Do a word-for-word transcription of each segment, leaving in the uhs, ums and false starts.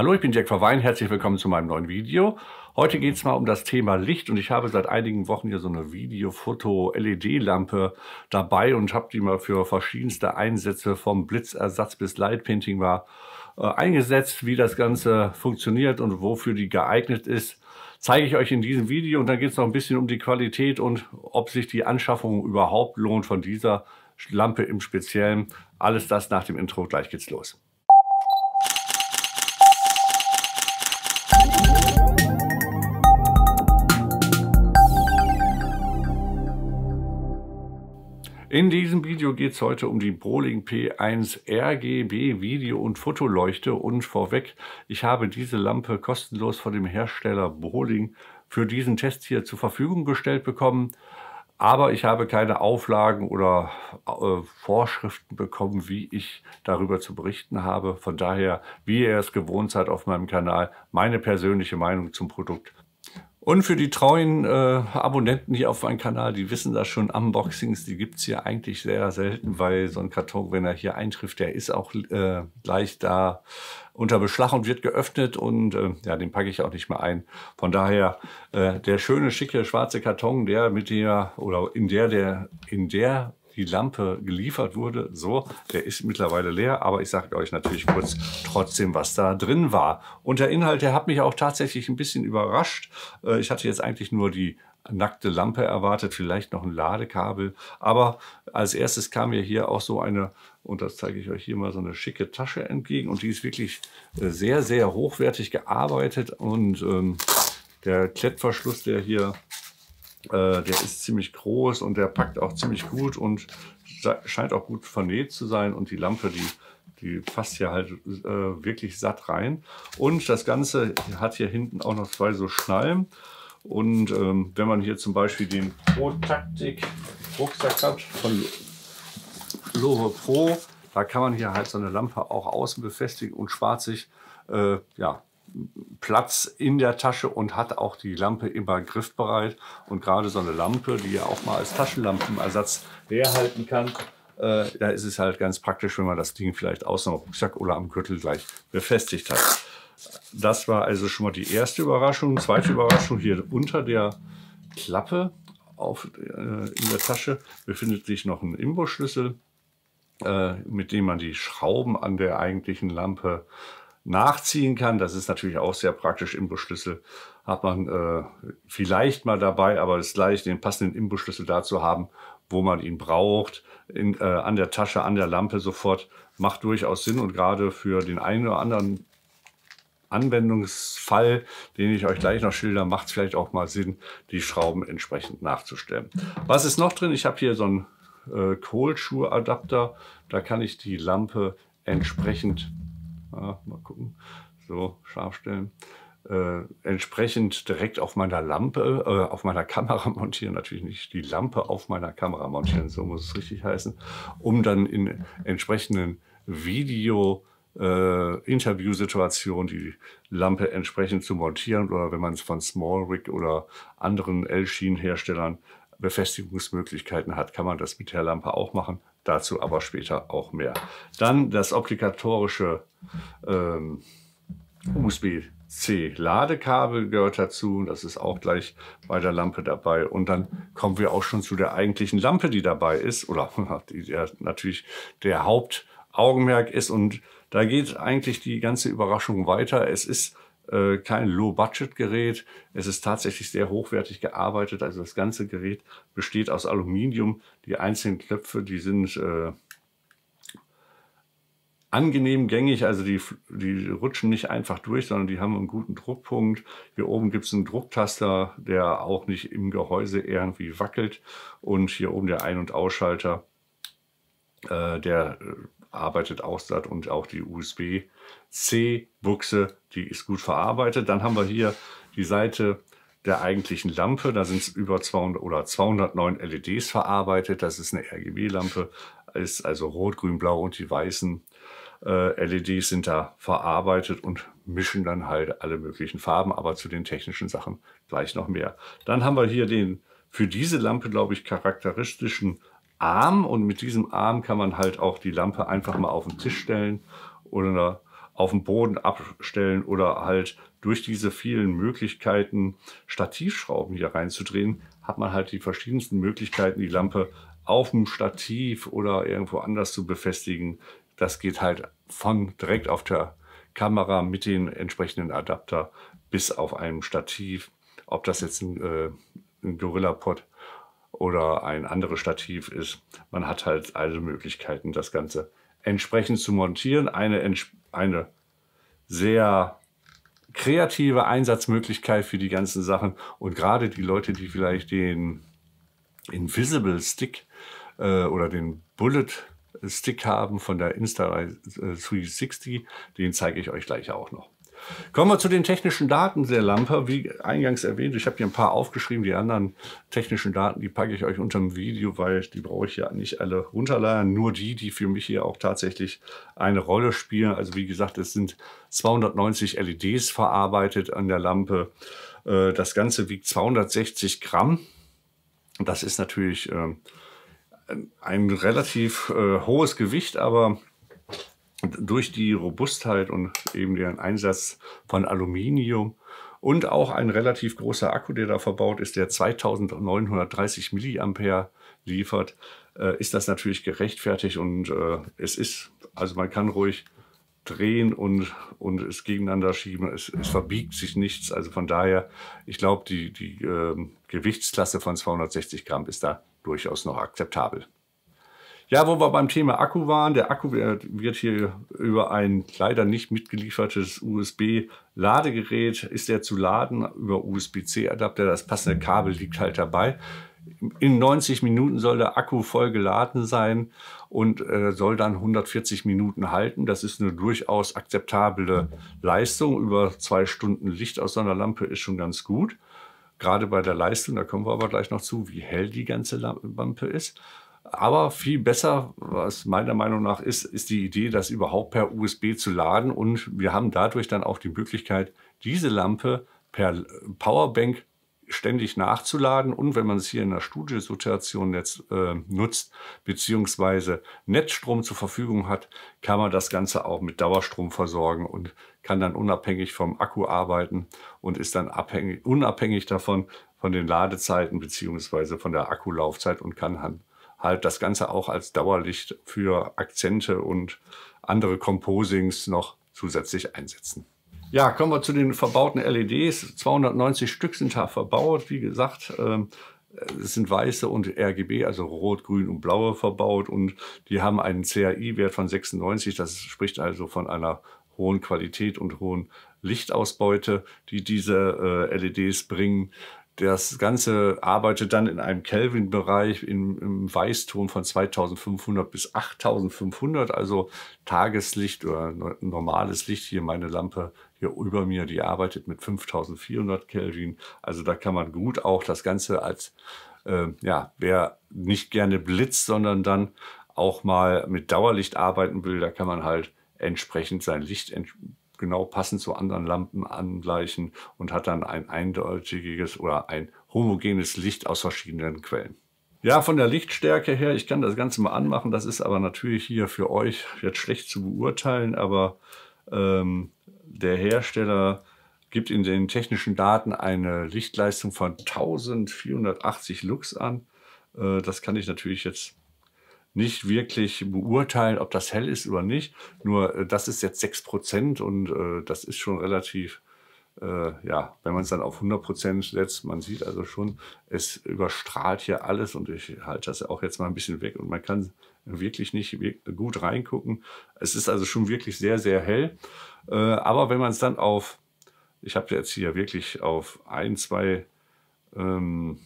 Hallo, ich bin Dirk Verweyen, herzlich willkommen zu meinem neuen Video. Heute geht es mal um das Thema Licht und ich habe seit einigen Wochen hier so eine Video-Foto-L E D-Lampe dabei und habe die mal für verschiedenste Einsätze vom Blitzersatz bis Light Painting mal äh, eingesetzt. Wie das Ganze funktioniert und wofür die geeignet ist, zeige ich euch in diesem Video und dann geht es noch ein bisschen um die Qualität und ob sich die Anschaffung überhaupt lohnt von dieser Lampe im Speziellen. Alles das nach dem Intro, gleich geht's los. In diesem Video geht es heute um die Boling P eins R G B Video- und Fotoleuchte und vorweg, ich habe diese Lampe kostenlos von dem Hersteller Boling für diesen Test hier zur Verfügung gestellt bekommen, aber ich habe keine Auflagen oder äh, Vorschriften bekommen, wie ich darüber zu berichten habe. Von daher, wie ihr es gewohnt seid auf meinem Kanal, meine persönliche Meinung zum Produkt. Und für die treuen äh, Abonnenten hier auf meinem Kanal, die wissen das schon, Unboxings, die gibt es hier eigentlich sehr selten, weil so ein Karton, wenn er hier eintrifft, der ist auch äh, gleich da unter Beschlag und wird geöffnet und äh, ja, den packe ich auch nicht mehr ein. Von daher, äh, der schöne, schicke, schwarze Karton, der mit der, oder in der, der, in der die Lampe geliefert wurde, so, der ist mittlerweile leer, aber ich sage euch natürlich kurz trotzdem, was da drin war. Und der Inhalt, der hat mich auch tatsächlich ein bisschen überrascht. Ich hatte jetzt eigentlich nur die nackte Lampe erwartet, vielleicht noch ein Ladekabel, aber als erstes kam mir hier auch so eine, und das zeige ich euch hier mal, so eine schicke Tasche entgegen und die ist wirklich sehr, sehr hochwertig gearbeitet und ähm, der Klettverschluss, der hier der ist ziemlich groß und der packt auch ziemlich gut und scheint auch gut vernäht zu sein. Und die Lampe, die, die passt hier halt äh, wirklich satt rein. Und das Ganze hat hier hinten auch noch zwei so Schnallen. Und ähm, wenn man hier zum Beispiel den Pro-Taktik-Rucksack hat von Lowe Pro, da kann man hier halt so eine Lampe auch außen befestigen und spart sich äh, ja, Platz in der Tasche und hat auch die Lampe immer griffbereit. Und gerade so eine Lampe, die ja auch mal als Taschenlampenersatz herhalten kann, äh, da ist es halt ganz praktisch, wenn man das Ding vielleicht außen am Rucksack oder am Gürtel gleich befestigt hat. Das war also schon mal die erste Überraschung. Zweite Überraschung, hier unter der Klappe auf, äh, in der Tasche befindet sich noch ein Imbusschlüssel, äh, mit dem man die Schrauben an der eigentlichen Lampe nachziehen kann. Das ist natürlich auch sehr praktisch. Imbusschlüssel hat man äh, vielleicht mal dabei, aber es ist leicht, den passenden Imbusschlüssel dazu haben, wo man ihn braucht. In, äh, an der Tasche, an der Lampe sofort, macht durchaus Sinn und gerade für den einen oder anderen Anwendungsfall, den ich euch gleich noch schilder, macht es vielleicht auch mal Sinn, die Schrauben entsprechend nachzustellen. Was ist noch drin? Ich habe hier so einen äh, Kohlschuhadapter. Da kann ich die Lampe entsprechend Ja, mal gucken, so scharf stellen, äh, entsprechend direkt auf meiner Lampe, äh, auf meiner Kamera montieren, natürlich nicht die Lampe auf meiner Kamera montieren, so muss es richtig heißen, um dann in entsprechenden Video- Äh, Interviewsituation die Lampe entsprechend zu montieren oder wenn man es von Smallrig oder anderen L-Schienenherstellern Befestigungsmöglichkeiten hat, kann man das mit der Lampe auch machen. Dazu aber später auch mehr. Dann das obligatorische ähm, U S B-C Ladekabel gehört dazu. Das ist auch gleich bei der Lampe dabei. Und dann kommen wir auch schon zu der eigentlichen Lampe, die dabei ist oder die der, natürlich der Hauptaugenmerk ist und da geht eigentlich die ganze Überraschung weiter. Es ist äh, kein Low-Budget-Gerät. Es ist tatsächlich sehr hochwertig gearbeitet. Also das ganze Gerät besteht aus Aluminium. Die einzelnen Knöpfe, die sind äh, angenehm gängig. Also die, die rutschen nicht einfach durch, sondern die haben einen guten Druckpunkt. Hier oben gibt es einen Drucktaster, der auch nicht im Gehäuse irgendwie wackelt. Und hier oben der Ein- und Ausschalter, äh, der arbeitet auch satt und auch die U S B-C-Buchse, die ist gut verarbeitet. Dann haben wir hier die Seite der eigentlichen Lampe, da sind es über zweihundert oder zweihundertneun L E Ds verarbeitet. Das ist eine R G B-Lampe, ist also rot, grün, blau und die weißen äh, L E Ds sind da verarbeitet und mischen dann halt alle möglichen Farben, aber zu den technischen Sachen gleich noch mehr. Dann haben wir hier den für diese Lampe, glaube ich, charakteristischen Arm und mit diesem Arm kann man halt auch die Lampe einfach mal auf den Tisch stellen oder auf dem Boden abstellen oder halt durch diese vielen Möglichkeiten, Stativschrauben hier reinzudrehen, hat man halt die verschiedensten Möglichkeiten, die Lampe auf dem Stativ oder irgendwo anders zu befestigen. Das geht halt von direkt auf der Kamera mit dem entsprechenden Adapter bis auf einem Stativ. Ob das jetzt ein, äh, ein Gorilla-Pod oder ein anderes Stativ ist, man hat halt alle Möglichkeiten, das Ganze entsprechend zu montieren. Eine, eine sehr kreative Einsatzmöglichkeit für die ganzen Sachen. Und gerade die Leute, die vielleicht den Invisible Stick äh, oder den Bullet Stick haben von der Insta drei sechzig, den zeige ich euch gleich auch noch. Kommen wir zu den technischen Daten der Lampe. Wie eingangs erwähnt, ich habe hier ein paar aufgeschrieben. Die anderen technischen Daten, die packe ich euch unter dem Video, weil die brauche ich ja nicht alle runterladen. Nur die, die für mich hier auch tatsächlich eine Rolle spielen. Also wie gesagt, es sind zweihundertneunzig L E Ds verarbeitet an der Lampe. Das Ganze wiegt zweihundertsechzig Gramm. Das ist natürlich ein relativ hohes Gewicht, aber durch die Robustheit und eben den Einsatz von Aluminium und auch ein relativ großer Akku, der da verbaut ist, der zweitausendneunhundertdreißig Milliampere liefert, ist das natürlich gerechtfertigt und es ist, also man kann ruhig drehen und, und es gegeneinander schieben, es, es verbiegt sich nichts, also von daher, ich glaube, die, die äh, Gewichtsklasse von zweihundertsechzig Gramm ist da durchaus noch akzeptabel. Ja, wo wir beim Thema Akku waren, der Akku wird hier über ein leider nicht mitgeliefertes U S B-Ladegerät, ist der zu laden über U S B C-Adapter, das passende Kabel liegt halt dabei. In neunzig Minuten soll der Akku voll geladen sein und äh, soll dann hundertvierzig Minuten halten. Das ist eine durchaus akzeptable Leistung. Über zwei Stunden Licht aus so einer Lampe ist schon ganz gut. Gerade bei der Leistung, da kommen wir aber gleich noch zu, wie hell die ganze Lampe ist. Aber viel besser, was meiner Meinung nach ist, ist die Idee, das überhaupt per U S B zu laden. Und wir haben dadurch dann auch die Möglichkeit, diese Lampe per Powerbank ständig nachzuladen und wenn man es hier in der Studiosituation jetzt äh, nutzt, beziehungsweise Netzstrom zur Verfügung hat, kann man das Ganze auch mit Dauerstrom versorgen und kann dann unabhängig vom Akku arbeiten und ist dann abhängig, unabhängig davon, von den Ladezeiten beziehungsweise von der Akkulaufzeit und kann halt das Ganze auch als Dauerlicht für Akzente und andere Composings noch zusätzlich einsetzen. Ja, kommen wir zu den verbauten L E Ds. zweihundertneunzig Stück sind da verbaut. Wie gesagt, es sind weiße und R G B, also rot, grün und blaue verbaut. Und die haben einen C H I-Wert von sechsundneunzig. Das spricht also von einer hohen Qualität und hohen Lichtausbeute, die diese L E Ds bringen. Das Ganze arbeitet dann in einem Kelvin-Bereich im, im Weißton von zweitausendfünfhundert bis achttausendfünfhundert, also Tageslicht oder normales Licht. Hier meine Lampe hier über mir, die arbeitet mit fünftausendvierhundert Kelvin. Also da kann man gut auch das Ganze als, äh, ja, wer nicht gerne blitzt, sondern dann auch mal mit Dauerlicht arbeiten will, da kann man halt entsprechend sein Licht entsprechen. Genau passend zu anderen Lampen angleichen und hat dann ein eindeutiges oder ein homogenes Licht aus verschiedenen Quellen. Ja, von der Lichtstärke her, ich kann das Ganze mal anmachen, das ist aber natürlich hier für euch jetzt schlecht zu beurteilen, aber ähm, der Hersteller gibt in den technischen Daten eine Lichtleistung von vierzehnhundertachtzig Lux an. Äh, das kann ich natürlich jetzt nicht wirklich beurteilen, ob das hell ist oder nicht. Nur das ist jetzt sechs Prozent und äh, das ist schon relativ, äh, ja, wenn man es dann auf hundert Prozent setzt, man sieht also schon, es überstrahlt hier alles und ich halte das auch jetzt mal ein bisschen weg und man kann wirklich nicht gut reingucken. Es ist also schon wirklich sehr, sehr hell. Äh, aber wenn man es dann auf, ich habe jetzt hier wirklich auf ein, zwei ähm,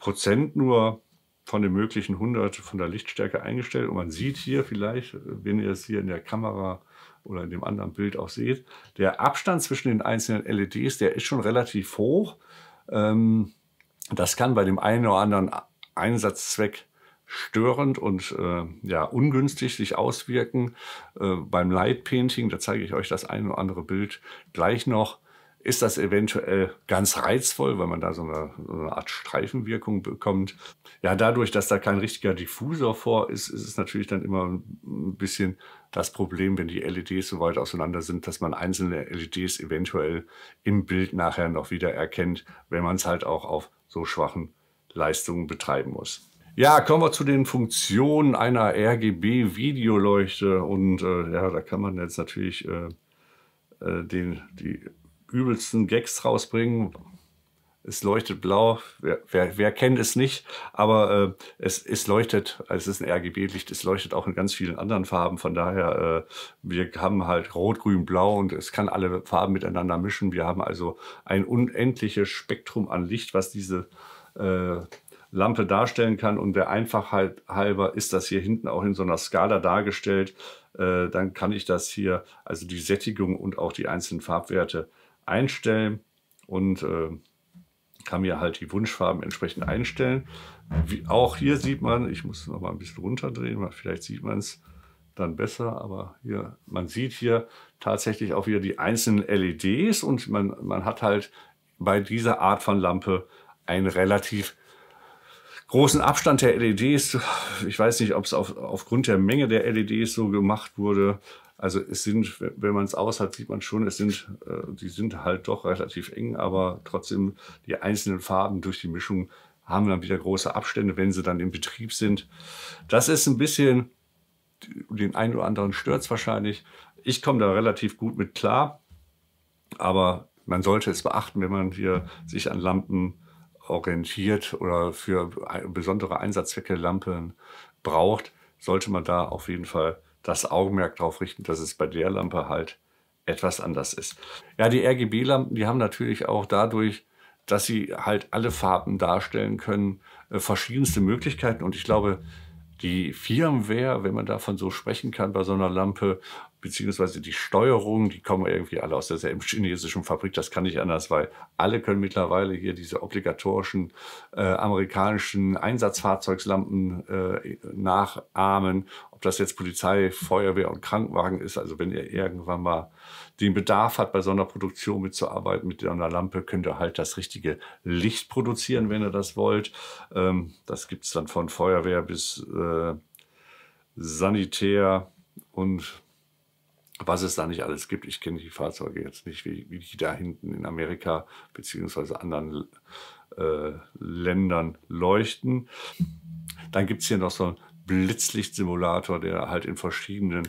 Prozent nur von den möglichen hundert von der Lichtstärke eingestellt und man sieht hier vielleicht, wenn ihr es hier in der Kamera oder in dem anderen Bild auch seht, der Abstand zwischen den einzelnen L E Ds, der ist schon relativ hoch. Das kann bei dem einen oder anderen Einsatzzweck störend und äh, ja, ungünstig sich auswirken. Äh, beim Light Painting, da zeige ich euch das ein oder andere Bild gleich noch, ist das eventuell ganz reizvoll, weil man da so eine, so eine Art Streifenwirkung bekommt. Ja, dadurch, dass da kein richtiger Diffusor vor ist, ist es natürlich dann immer ein bisschen das Problem, wenn die L E Ds so weit auseinander sind, dass man einzelne L E Ds eventuell im Bild nachher noch wieder erkennt, wenn man es halt auch auf so schwachen Leistungen betreiben muss. Ja, kommen wir zu den Funktionen einer R G B-Videoleuchte. Und äh, ja, da kann man jetzt natürlich äh, den, die übelsten Gags rausbringen. Es leuchtet blau, wer, wer, wer kennt es nicht, aber äh, es, es leuchtet, also es ist ein R G B-Licht, es leuchtet auch in ganz vielen anderen Farben, von daher, äh, wir haben halt Rot, Grün, Blau und es kann alle Farben miteinander mischen. Wir haben also ein unendliches Spektrum an Licht, was diese äh, Lampe darstellen kann, und der Einfachheit halber ist das hier hinten auch in so einer Skala dargestellt. Äh, dann kann ich das hier, also die Sättigung und auch die einzelnen Farbwerte einstellen und äh, kann mir halt die Wunschfarben entsprechend einstellen. Wie auch hier sieht man, ich muss noch mal ein bisschen runterdrehen, weil vielleicht sieht man es dann besser, aber hier, man sieht hier tatsächlich auch wieder die einzelnen L E Ds und man, man hat halt bei dieser Art von Lampe einen relativ großen Abstand der L E Ds. Ich weiß nicht, ob es auf, aufgrund der Menge der L E Ds so gemacht wurde. Also es sind, wenn man es aus hat, sieht man schon, es sind, äh, die sind halt doch relativ eng, aber trotzdem die einzelnen Farben durch die Mischung haben dann wieder große Abstände, wenn sie dann im Betrieb sind. Das ist ein bisschen, den einen oder anderen stört es wahrscheinlich. Ich komme da relativ gut mit klar, aber man sollte es beachten, wenn man hier sich an Lampen orientiert oder für besondere Einsatzzwecke Lampen braucht, sollte man da auf jeden Fall das Augenmerk darauf richten, dass es bei der Lampe halt etwas anders ist. Ja, die R G B-Lampen, die haben natürlich auch dadurch, dass sie halt alle Farben darstellen können, äh, verschiedenste Möglichkeiten. Und ich glaube, die Firmware, wenn man davon so sprechen kann bei so einer Lampe, beziehungsweise die Steuerung, die kommen irgendwie alle aus derselben chinesischen Fabrik. Das kann nicht anders, weil alle können mittlerweile hier diese obligatorischen äh, amerikanischen Einsatzfahrzeugslampen äh, nachahmen. Ob das jetzt Polizei, Feuerwehr und Krankenwagen ist, also wenn ihr irgendwann mal den Bedarf hat, bei so einer Produktion mitzuarbeiten mit so einer Lampe, könnt ihr halt das richtige Licht produzieren, wenn ihr das wollt. Ähm, das gibt es dann von Feuerwehr bis äh, Sanitär und was es da nicht alles gibt. Ich kenne die Fahrzeuge jetzt nicht, wie, wie die da hinten in Amerika bzw. anderen äh, Ländern leuchten. Dann gibt es hier noch so einen Blitzlichtsimulator, der halt in verschiedenen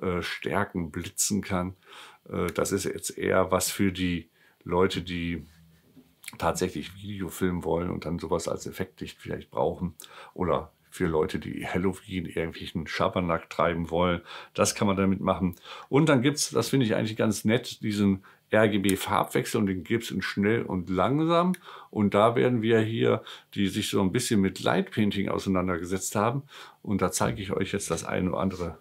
äh, Stärken blitzen kann. Äh, das ist jetzt eher was für die Leute, die tatsächlich Video filmen wollen und dann sowas als Effektlicht vielleicht brauchen, oder für Leute, die Halloween irgendwelchen Schabernack treiben wollen. Das kann man damit machen. Und dann gibt es, das finde ich eigentlich ganz nett, diesen R G B-Farbwechsel, und den gibt es in schnell und langsam. Und da werden wir hier, die sich so ein bisschen mit Light Painting auseinandergesetzt haben, und da zeige ich euch jetzt das eine oder andere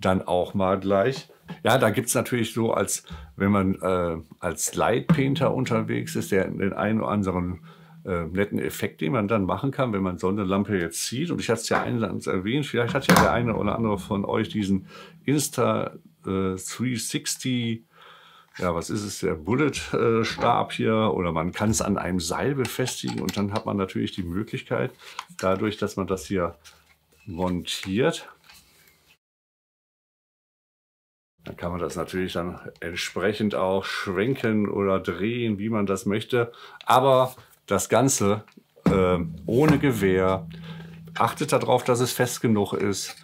dann auch mal gleich. Ja, da gibt es natürlich so, als wenn man äh, als Light Painter unterwegs ist, der den einen oder anderen Äh, netten Effekt, den man dann machen kann, wenn man so eine Lampe jetzt zieht. Und ich hatte es ja eingangs erwähnt, vielleicht hat ja der eine oder andere von euch diesen Insta dreihundertsechzig, ja, was ist es, der Bullet-Stab äh, hier, oder man kann es an einem Seil befestigen, und dann hat man natürlich die Möglichkeit, dadurch, dass man das hier montiert, dann kann man das natürlich dann entsprechend auch schwenken oder drehen, wie man das möchte. Aber das Ganze äh, ohne Gewehr. Achtet darauf, dass es fest genug ist.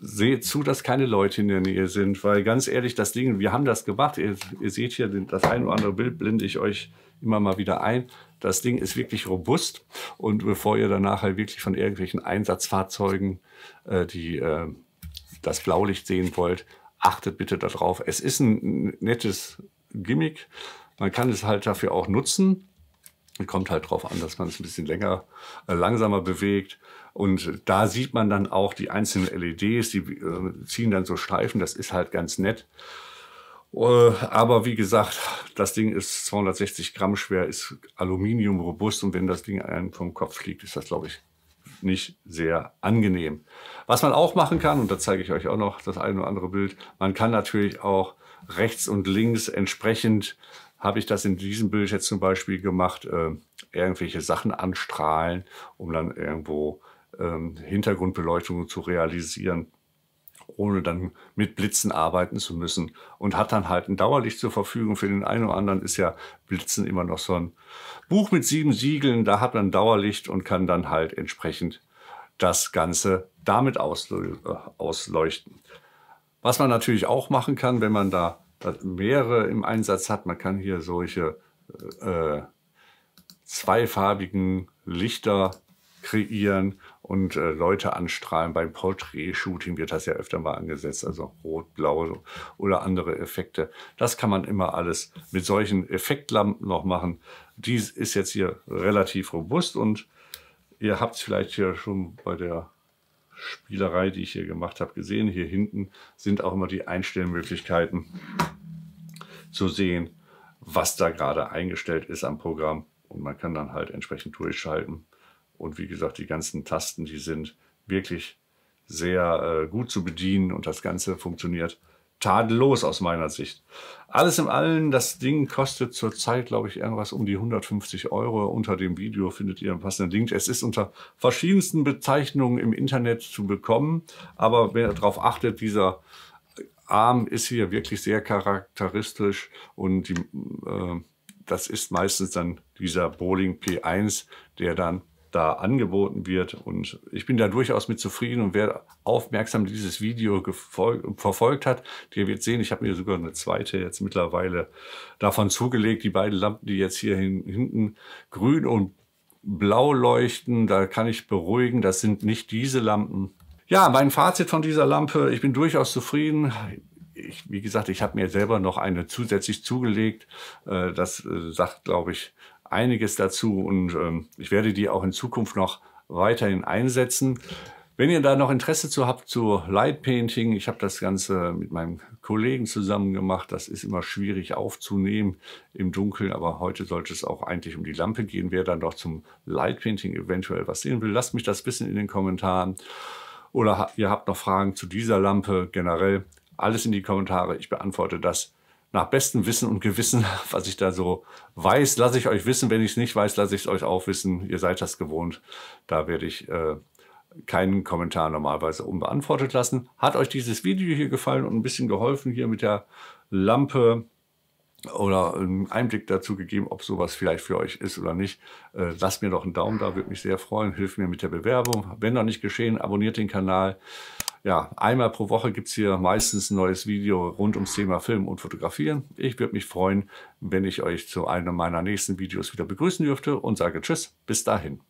Seht zu, dass keine Leute in der Nähe sind, weil ganz ehrlich, das Ding, wir haben das gemacht. Ihr, ihr seht hier das ein oder andere Bild, blende ich euch immer mal wieder ein. Das Ding ist wirklich robust, und bevor ihr danach halt wirklich von irgendwelchen Einsatzfahrzeugen äh, die, äh, das Blaulicht sehen wollt, achtet bitte darauf. Es ist ein nettes Gimmick. Man kann es halt dafür auch nutzen. Kommt halt drauf an, dass man es ein bisschen länger, äh, langsamer bewegt. Und da sieht man dann auch die einzelnen L E Ds, die äh, ziehen dann so Streifen. Das ist halt ganz nett. Uh, aber wie gesagt, das Ding ist zweihundertsechzig Gramm schwer, ist Aluminium robust. Und wenn das Ding einem vom Kopf fliegt, ist das, glaube ich, nicht sehr angenehm. Was man auch machen kann, und da zeige ich euch auch noch das eine oder andere Bild, man kann natürlich auch rechts und links entsprechend habe ich das in diesem Bild jetzt zum Beispiel gemacht, äh, irgendwelche Sachen anstrahlen, um dann irgendwo ähm, Hintergrundbeleuchtung zu realisieren, ohne dann mit Blitzen arbeiten zu müssen. Und hat dann halt ein Dauerlicht zur Verfügung. Für den einen oder anderen ist ja Blitzen immer noch so ein Buch mit sieben Siegeln. Da hat man ein Dauerlicht und kann dann halt entsprechend das Ganze damit ausleuchten. Was man natürlich auch machen kann, wenn man da mehrere im Einsatz hat, man kann hier solche äh, zweifarbigen Lichter kreieren und äh, Leute anstrahlen. Beim Portrait-Shooting wird das ja öfter mal angesetzt, also rot, blau oder andere Effekte. Das kann man immer alles mit solchen Effektlampen noch machen. Dies ist jetzt hier relativ robust und ihr habt es vielleicht hier schon bei der Spielerei, die ich hier gemacht habe, gesehen. Hier hinten sind auch immer die Einstellmöglichkeiten zu sehen, was da gerade eingestellt ist am Programm, und man kann dann halt entsprechend durchschalten. Und wie gesagt, die ganzen Tasten, die sind wirklich sehr äh, gut zu bedienen und das Ganze funktioniert tadellos aus meiner Sicht. Alles in allem, das Ding kostet zurzeit, glaube ich, irgendwas um die hundertfünfzig Euro. Unter dem Video findet ihr einen passenden Link. Es ist unter verschiedensten Bezeichnungen im Internet zu bekommen, aber wer darauf achtet, dieser Arm ist hier wirklich sehr charakteristisch, und die, äh, das ist meistens dann dieser Boling P eins, der dann da angeboten wird, und ich bin da durchaus mit zufrieden, und wer aufmerksam dieses Video verfolgt hat, der wird sehen, ich habe mir sogar eine zweite jetzt mittlerweile davon zugelegt. Die beiden Lampen, die jetzt hier hinten grün und blau leuchten, da kann ich beruhigen, das sind nicht diese Lampen. Ja, mein Fazit von dieser Lampe, ich bin durchaus zufrieden. Ich, wie gesagt, ich habe mir selber noch eine zusätzlich zugelegt, das sagt, glaube ich, einiges dazu, und ähm, ich werde die auch in Zukunft noch weiterhin einsetzen. Wenn ihr da noch Interesse zu habt, zu Light Painting, ich habe das Ganze mit meinem Kollegen zusammen gemacht, das ist immer schwierig aufzunehmen im Dunkeln, aber heute sollte es auch eigentlich um die Lampe gehen. Wer dann doch zum Light Painting eventuell was sehen will, lasst mich das wissen in den Kommentaren, oder ihr habt noch Fragen zu dieser Lampe generell, alles in die Kommentare, ich beantworte das nach bestem Wissen und Gewissen. Was ich da so weiß, lasse ich euch wissen. Wenn ich es nicht weiß, lasse ich es euch auch wissen. Ihr seid das gewohnt. Da werde ich äh, keinen Kommentar normalerweise unbeantwortet lassen. Hat euch dieses Video hier gefallen und ein bisschen geholfen hier mit der Lampe oder einen Einblick dazu gegeben, ob sowas vielleicht für euch ist oder nicht? Äh, lasst mir doch einen Daumen da, würde mich sehr freuen. Hilft mir mit der Bewerbung. Wenn noch nicht geschehen, abonniert den Kanal. Ja, einmal pro Woche gibt es hier meistens ein neues Video rund ums Thema Film und Fotografieren. Ich würde mich freuen, wenn ich euch zu einem meiner nächsten Videos wieder begrüßen dürfte, und sage Tschüss, bis dahin.